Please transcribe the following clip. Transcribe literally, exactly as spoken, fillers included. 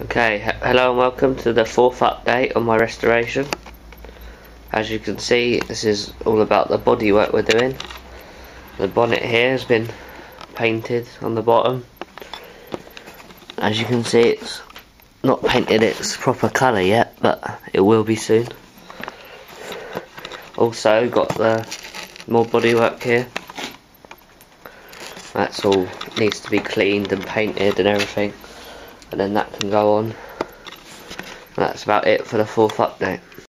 Okay, hello and welcome to the fourth update on my restoration. As you can see, this is all about the body work we're doing. The bonnet here has been painted on the bottom. As you can see, it's not painted its proper colour yet, but it will be soon. Also got the more body work here. That's all, it needs to be cleaned and painted and everything. And then that can go on. That's about it for the fourth update.